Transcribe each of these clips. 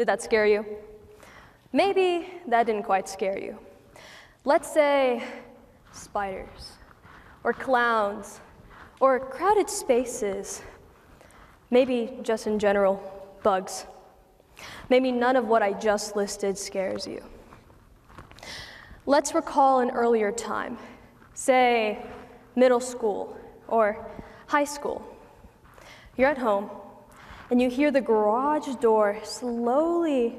Did that scare you? Maybe that didn't quite scare you. Let's say spiders, or clowns, or crowded spaces. Maybe just in general, bugs. Maybe none of what I just listed scares you. Let's recall an earlier time, say middle school or high school. You're at home, and you hear the garage door slowly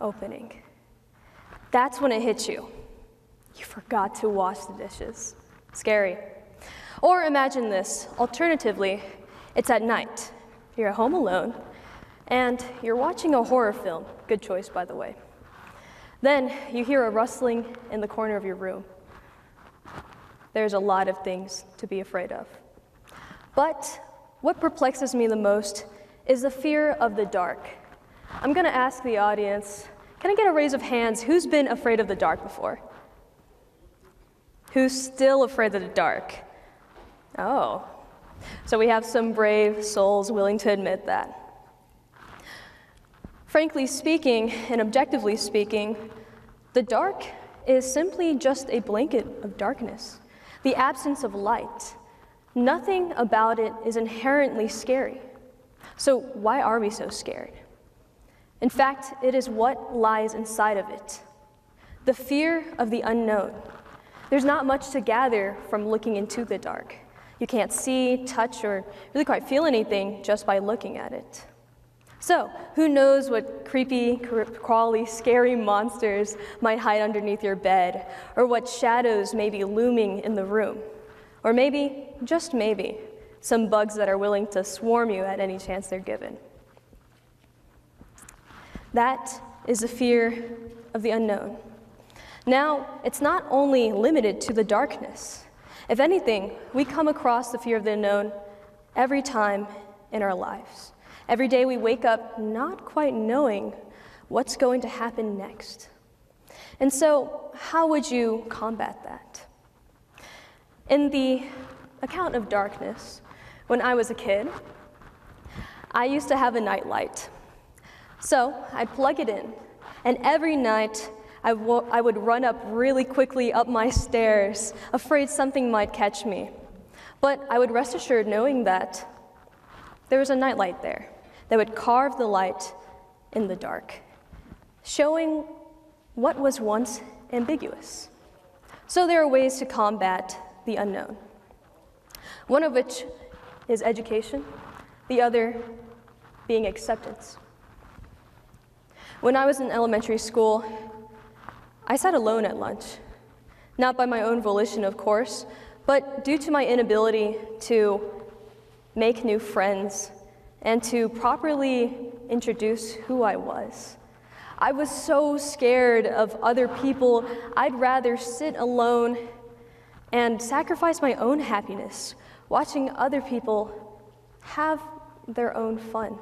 opening. That's when it hits you. You forgot to wash the dishes. Scary. Or imagine this. Alternatively, it's at night. You're at home alone, and you're watching a horror film. Good choice, by the way. Then you hear a rustling in the corner of your room. There's a lot of things to be afraid of. But what perplexes me the most is the fear of the dark. I'm going to ask the audience, can I get a raise of hands? Who's been afraid of the dark before? Who's still afraid of the dark? Oh, so we have some brave souls willing to admit that. Frankly speaking, and objectively speaking, the dark is simply just a blanket of darkness, the absence of light. Nothing about it is inherently scary. So why are we so scared? In fact, it is what lies inside of it, the fear of the unknown. There's not much to gather from looking into the dark. You can't see, touch, or really quite feel anything just by looking at it. So, who knows what creepy, crawly, scary monsters might hide underneath your bed, or what shadows may be looming in the room, or maybe, just maybe, some bugs that are willing to swarm you at any chance they're given. That is the fear of the unknown. Now, it's not only limited to the darkness. If anything, we come across the fear of the unknown every time in our lives. Every day we wake up not quite knowing what's going to happen next. And so, how would you combat that? In the account of darkness, when I was a kid, I used to have a nightlight. So I'd plug it in, and every night I would run up really quickly up my stairs, afraid something might catch me. But I would rest assured knowing that there was a nightlight there that would carve the light in the dark, showing what was once ambiguous. So there are ways to combat the unknown, one of which is education, the other being acceptance. When I was in elementary school, I sat alone at lunch, not by my own volition, of course, but due to my inability to make new friends and to properly introduce who I was. I was so scared of other people, I'd rather sit alone and sacrifice my own happiness, watching other people have their own fun.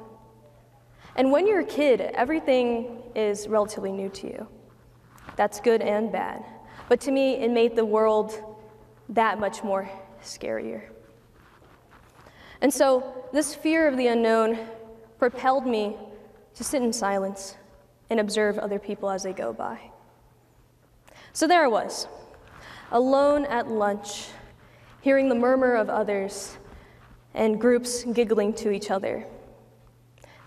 And when you're a kid, everything is relatively new to you. That's good and bad. But to me, it made the world that much more scarier. And so this fear of the unknown propelled me to sit in silence and observe other people as they go by. So there I was, alone at lunch, hearing the murmur of others and groups giggling to each other,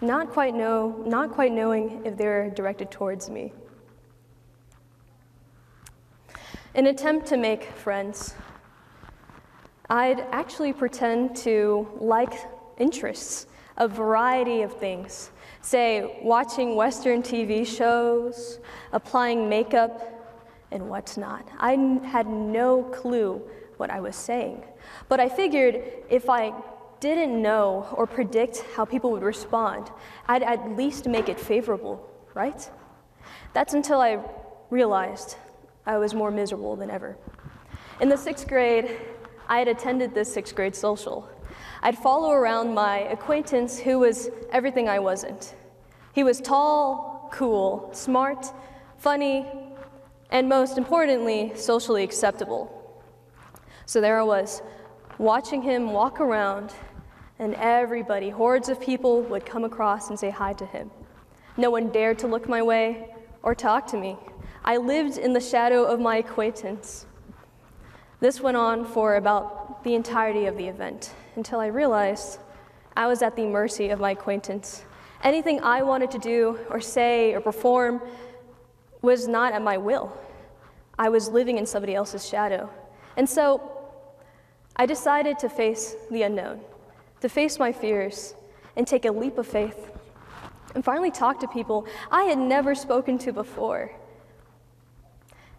not quite knowing if they were directed towards me. In an attempt to make friends, I'd actually pretend to like interests, a variety of things, say watching Western TV shows, applying makeup, and what's not. I had no clue what I was saying, but I figured if I didn't know or predict how people would respond, I'd at least make it favorable, right? That's until I realized I was more miserable than ever. In the sixth grade, I had attended this sixth grade social. I'd follow around my acquaintance who was everything I wasn't. He was tall, cool, smart, funny, and most importantly, socially acceptable. So there I was, watching him walk around, and everybody, hordes of people, would come across and say hi to him. No one dared to look my way or talk to me. I lived in the shadow of my acquaintance. This went on for about the entirety of the event, until I realized I was at the mercy of my acquaintance. Anything I wanted to do or say or perform was not at my will. I was living in somebody else's shadow. And so I decided to face the unknown, to face my fears, and take a leap of faith, and finally talk to people I had never spoken to before.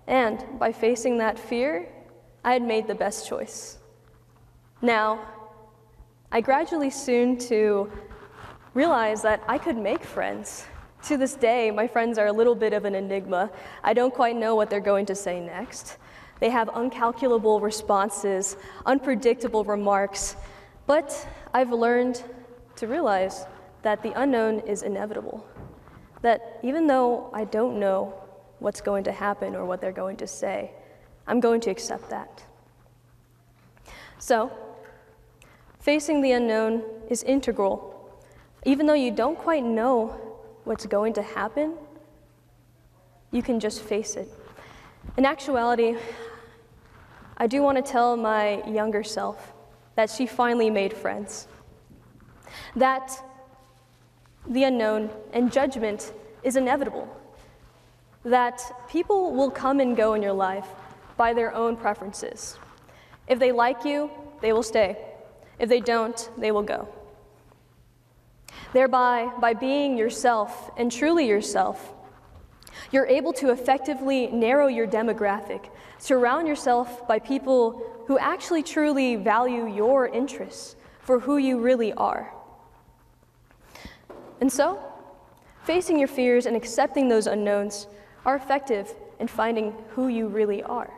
And by facing that fear, I had made the best choice. Now, I gradually soon to realize that I could make friends. To this day, my friends are a little bit of an enigma. I don't quite know what they're going to say next. They have uncalculable responses, unpredictable remarks, but I've learned to realize that the unknown is inevitable, that even though I don't know what's going to happen or what they're going to say, I'm going to accept that. So, facing the unknown is integral. Even though you don't quite know what's going to happen, you can just face it. In actuality, I do want to tell my younger self that she finally made friends, that the unknown and judgment is inevitable, that people will come and go in your life by their own preferences. If they like you, they will stay. If they don't, they will go. Thereby, by being yourself and truly yourself, you're able to effectively narrow your demographic, surround yourself by people who actually truly value your interests for who you really are. And so, facing your fears and accepting those unknowns are effective in finding who you really are.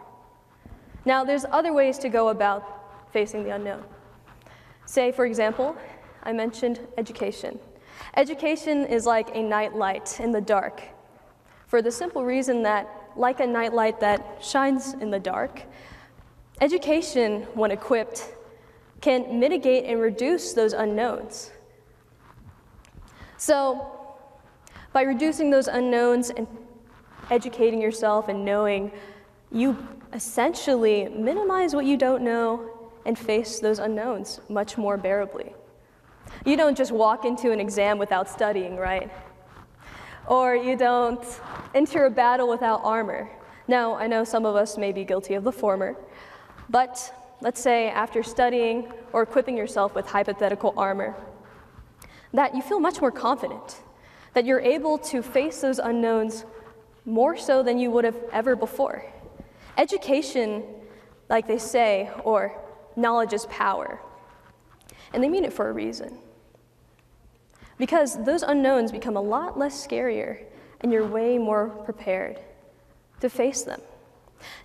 Now, there's other ways to go about facing the unknown. Say, for example, I mentioned education. Education is like a nightlight in the dark, for the simple reason that, like a nightlight that shines in the dark, education, when equipped, can mitigate and reduce those unknowns. So, by reducing those unknowns and educating yourself and knowing, you essentially minimize what you don't know and face those unknowns much more bearably. You don't just walk into an exam without studying, right? Or you don't enter a battle without armor. Now, I know some of us may be guilty of the former, but let's say after studying or equipping yourself with hypothetical armor, that you feel much more confident, that you're able to face those unknowns more so than you would have ever before. Education, like they say, or knowledge is power. And they mean it for a reason, because those unknowns become a lot less scarier and you're way more prepared to face them.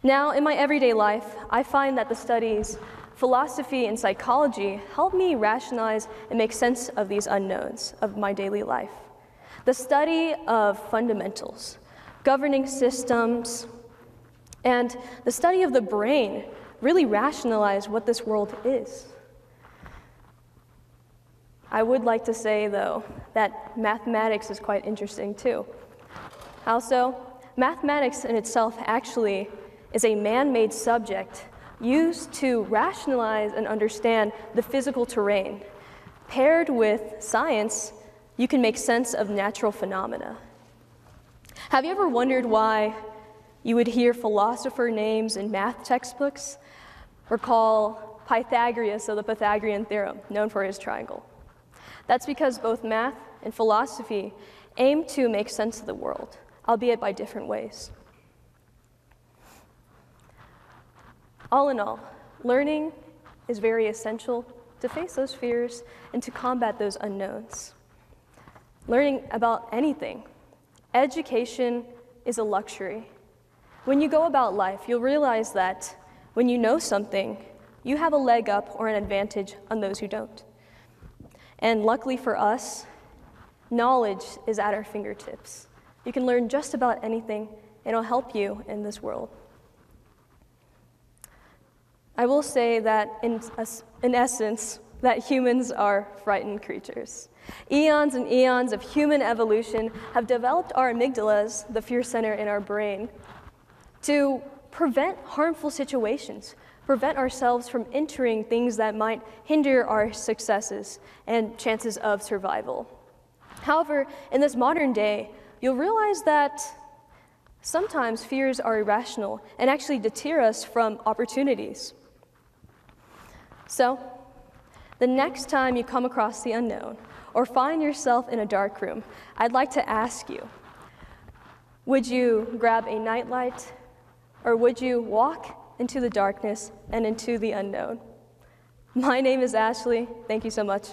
Now, in my everyday life, I find that the studies, philosophy and psychology help me rationalize and make sense of these unknowns of my daily life. The study of fundamentals, governing systems, and the study of the brain really rationalize what this world is. I would like to say, though, that mathematics is quite interesting, too. Also, mathematics in itself actually is a man-made subject used to rationalize and understand the physical terrain. Paired with science, you can make sense of natural phenomena. Have you ever wondered why you would hear philosopher names in math textbooks, or call Pythagoras of the Pythagorean theorem, known for his triangle? That's because both math and philosophy aim to make sense of the world, albeit by different ways. All in all, learning is very essential to face those fears and to combat those unknowns. Learning about anything, education is a luxury. When you go about life, you'll realize that when you know something, you have a leg up or an advantage on those who don't. And luckily for us, knowledge is at our fingertips. You can learn just about anything, and it'll help you in this world. I will say that in essence, that humans are frightened creatures. Eons and eons of human evolution have developed our amygdalas, the fear center in our brain, to prevent harmful situations, prevent ourselves from entering things that might hinder our successes and chances of survival. However, in this modern day, you'll realize that sometimes fears are irrational and actually deter us from opportunities. So, the next time you come across the unknown or find yourself in a dark room, I'd like to ask you, would you grab a nightlight, or would you walk into the darkness and into the unknown? My name is Ashley. Thank you so much.